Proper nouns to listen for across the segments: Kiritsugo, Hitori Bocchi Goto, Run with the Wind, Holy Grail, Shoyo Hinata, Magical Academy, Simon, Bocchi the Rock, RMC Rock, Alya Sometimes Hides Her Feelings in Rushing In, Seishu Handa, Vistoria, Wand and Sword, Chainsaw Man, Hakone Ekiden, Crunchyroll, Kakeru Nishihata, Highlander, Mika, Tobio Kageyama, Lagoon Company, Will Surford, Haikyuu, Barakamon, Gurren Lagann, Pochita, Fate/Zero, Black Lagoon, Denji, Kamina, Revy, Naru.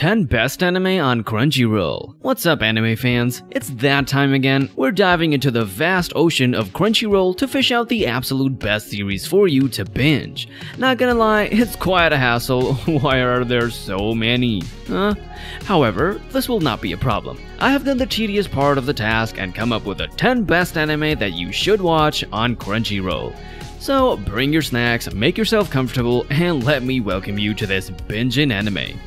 10 Best Anime on Crunchyroll. What's up, anime fans? It's that time again. We're diving into the vast ocean of Crunchyroll to fish out the absolute best series for you to binge. Not gonna lie, it's quite a hassle. Why are there so many? However, this will not be a problem. I have done the tedious part of the task and come up with the 10 best anime that you should watch on Crunchyroll. So bring your snacks, make yourself comfortable, and let me welcome you to this binge in anime.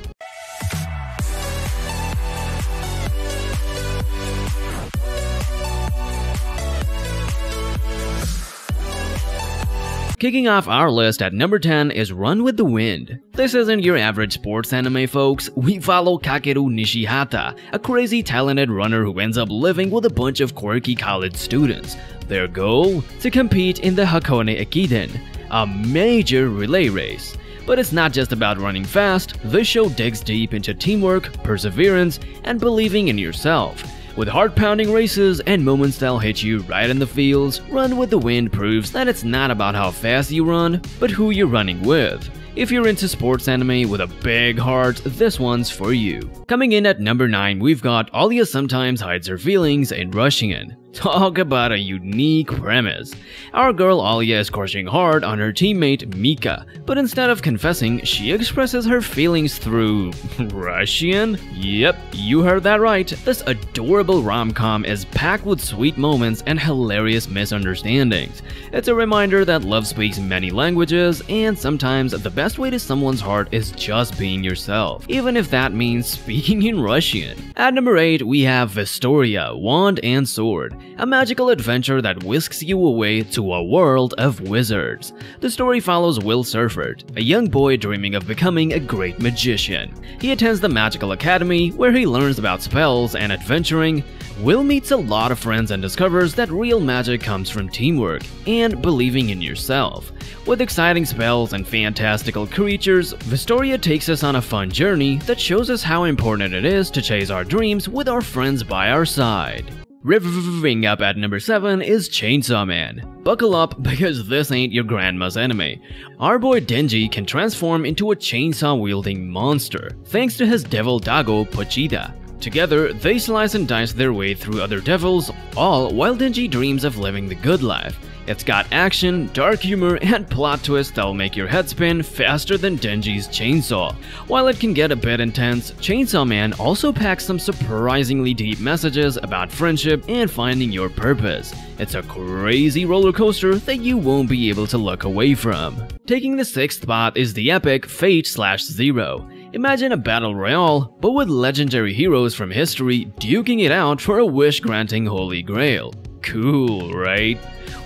Kicking off our list at number 10 is Run with the Wind. This isn't your average sports anime, folks. We follow Kakeru Nishihata, a crazy talented runner who ends up living with a bunch of quirky college students. Their goal? To compete in the Hakone Ekiden, a major relay race. But it's not just about running fast. This show digs deep into teamwork, perseverance, and believing in yourself. With heart-pounding races and moments that'll hit you right in the feels, Run with the Wind proves that it's not about how fast you run, but who you're running with. If you're into sports anime with a big heart, this one's for you. Coming in at number 9, we've got Alya Sometimes Hides Her Feelings in Rushing In. Talk about a unique premise. Our girl Alya is crushing hard on her teammate Mika, but instead of confessing, she expresses her feelings through Russian? Yep, you heard that right. This adorable rom-com is packed with sweet moments and hilarious misunderstandings. It's a reminder that love speaks many languages, and sometimes the best way to someone's heart is just being yourself, even if that means speaking in Russian. At number 8, we have Vistoria, Wand and Sword. A magical adventure that whisks you away to a world of wizards. The story follows Will Surford, a young boy dreaming of becoming a great magician. He attends the Magical Academy, where he learns about spells and adventuring. Will meets a lot of friends and discovers that real magic comes from teamwork and believing in yourself. With exciting spells and fantastical creatures, Vistoria takes us on a fun journey that shows us how important it is to chase our dreams with our friends by our side. Revving up at number 7 is Chainsaw Man. Buckle up, because this ain't your grandma's anime. Our boy Denji can transform into a chainsaw-wielding monster, thanks to his devil doggo Pochita. Together, they slice and dice their way through other devils, all while Denji dreams of living the good life. It's got action, dark humor, and plot twists that'll make your head spin faster than Denji's chainsaw. While it can get a bit intense, Chainsaw Man also packs some surprisingly deep messages about friendship and finding your purpose. It's a crazy roller coaster that you won't be able to look away from. Taking the 6th spot is the epic Fate/Zero. Imagine a battle royale, but with legendary heroes from history duking it out for a wish-granting Holy Grail. Cool, right?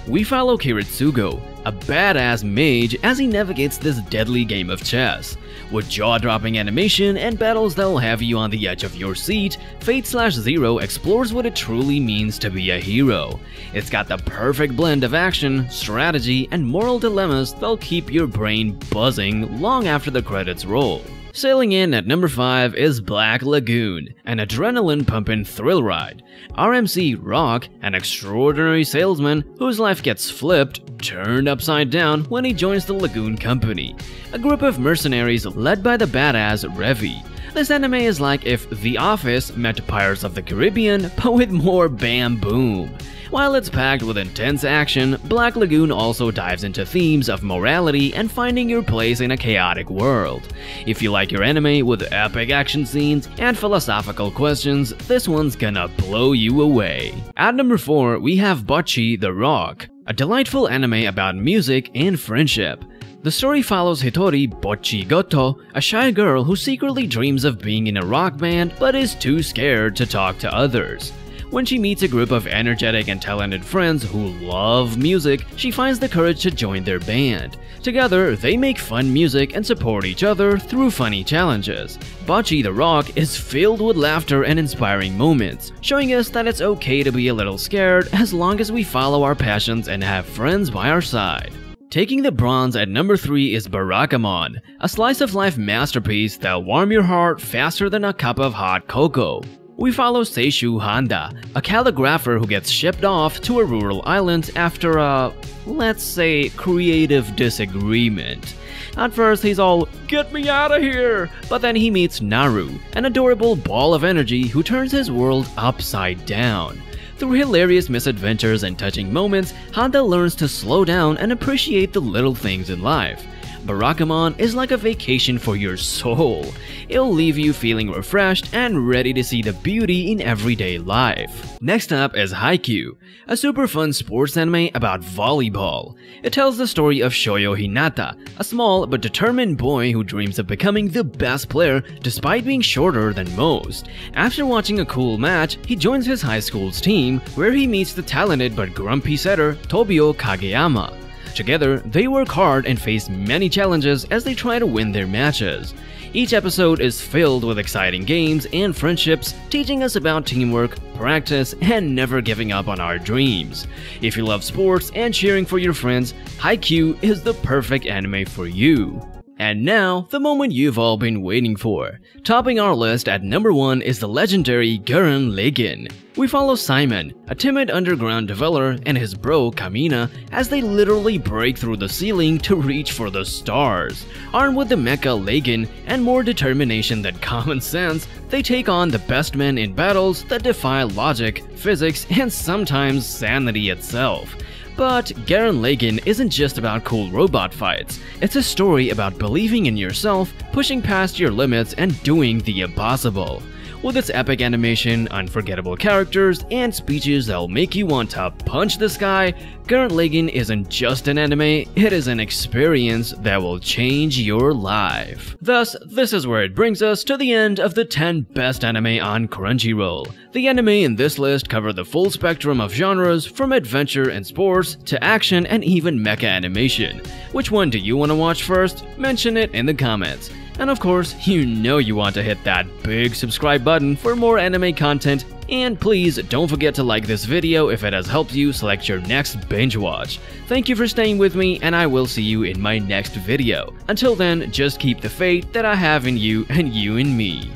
We follow Kiritsugo, a badass mage, as he navigates this deadly game of chess. With jaw-dropping animation and battles that'll have you on the edge of your seat, Fate/Zero explores what it truly means to be a hero. It's got the perfect blend of action, strategy, and moral dilemmas that'll keep your brain buzzing long after the credits roll. Sailing in at number 5 is Black Lagoon, an adrenaline-pumping thrill ride. RMC Rock, an extraordinary salesman whose life gets flipped, turned upside down when he joins the Lagoon Company, a group of mercenaries led by the badass Revy. This anime is like if The Office met Pirates of the Caribbean, but with more bam boom. While it's packed with intense action, Black Lagoon also dives into themes of morality and finding your place in a chaotic world. If you like your anime with epic action scenes and philosophical questions, this one's gonna blow you away. At number 4, we have Bocchi the Rock, a delightful anime about music and friendship. The story follows Hitori Bocchi Goto, a shy girl who secretly dreams of being in a rock band but is too scared to talk to others. When she meets a group of energetic and talented friends who love music, she finds the courage to join their band. Together, they make fun music and support each other through funny challenges. Bocchi the Rock is filled with laughter and inspiring moments, showing us that it's okay to be a little scared as long as we follow our passions and have friends by our side. Taking the bronze at number 3 is Barakamon, a slice-of-life masterpiece that'll warm your heart faster than a cup of hot cocoa. we follow Seishu Handa, a calligrapher who gets shipped off to a rural island after a, let's say, creative disagreement. At first he's all, "Get me out of here!" But then he meets Naru, an adorable ball of energy who turns his world upside down. Through hilarious misadventures and touching moments, Handa learns to slow down and appreciate the little things in life. Barakamon is like a vacation for your soul. It'll leave you feeling refreshed and ready to see the beauty in everyday life. Next up is Haikyuu, a super fun sports anime about volleyball. It tells the story of Shoyo Hinata, a small but determined boy who dreams of becoming the best player despite being shorter than most. After watching a cool match, he joins his high school's team, where he meets the talented but grumpy setter Tobio Kageyama. Together, they work hard and face many challenges as they try to win their matches. Each episode is filled with exciting games and friendships, teaching us about teamwork, practice, and never giving up on our dreams. If you love sports and cheering for your friends, Haikyuu is the perfect anime for you. And now, the moment you've all been waiting for. Topping our list at number 1 is the legendary Gurren Lagann. We follow Simon, a timid underground dweller, and his bro Kamina as they literally break through the ceiling to reach for the stars. Armed with the mecha Lagann and more determination than common sense, they take on the best men in battles that defy logic, physics, and sometimes sanity itself. But Gurren Lagann isn't just about cool robot fights. It's a story about believing in yourself, pushing past your limits, and doing the impossible. With its epic animation, unforgettable characters, and speeches that'll make you want to punch the sky, Gurren Lagann isn't just an anime, it is an experience that will change your life. Thus, this is where it brings us to the end of the 10 best anime on Crunchyroll. The anime in this list cover the full spectrum of genres, from adventure and sports to action and even mecha animation. Which one do you want to watch first? Mention it in the comments. And of course, you know you want to hit that big subscribe button for more anime content, and please don't forget to like this video if it has helped you select your next binge watch. Thank you for staying with me, and I will see you in my next video. Until then, just keep the faith that I have in you and you in me.